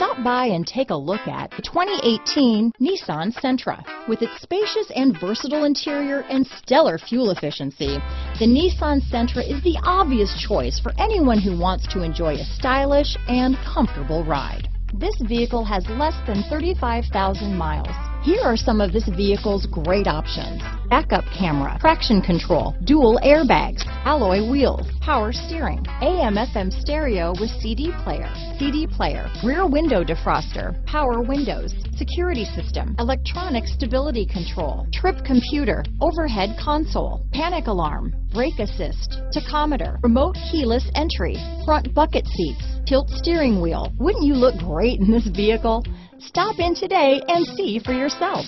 Stop by and take a look at the 2018 Nissan Sentra. With its spacious and versatile interior and stellar fuel efficiency, the Nissan Sentra is the obvious choice for anyone who wants to enjoy a stylish and comfortable ride. This vehicle has less than 35,000 miles. Here are some of this vehicle's great options: backup camera, traction control, dual airbags, alloy wheels, power steering, AM/FM stereo with CD player, rear window defroster, power windows, security system, electronic stability control, trip computer, overhead console, panic alarm, brake assist, tachometer, remote keyless entry, front bucket seats, tilt steering wheel. Wouldn't you look great in this vehicle? Stop in today and see for yourself.